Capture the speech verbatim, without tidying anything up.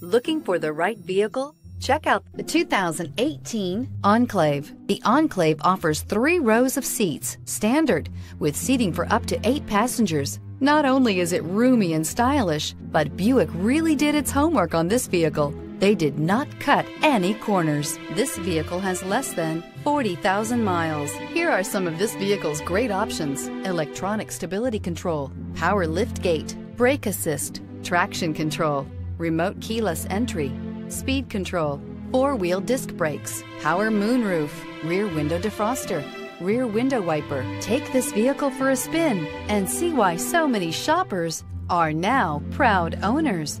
Looking for the right vehicle? Check out the two thousand eighteen Enclave. The Enclave offers three rows of seats, standard, with seating for up to eight passengers. Not only is it roomy and stylish, but Buick really did its homework on this vehicle. They did not cut any corners. This vehicle has less than forty thousand miles. Here are some of this vehicle's great options: electronic stability control, power lift gate, brake assist, traction control, remote keyless entry, speed control, four-wheel disc brakes, power moonroof, rear window defroster, rear window wiper. Take this vehicle for a spin and see why so many shoppers are now proud owners.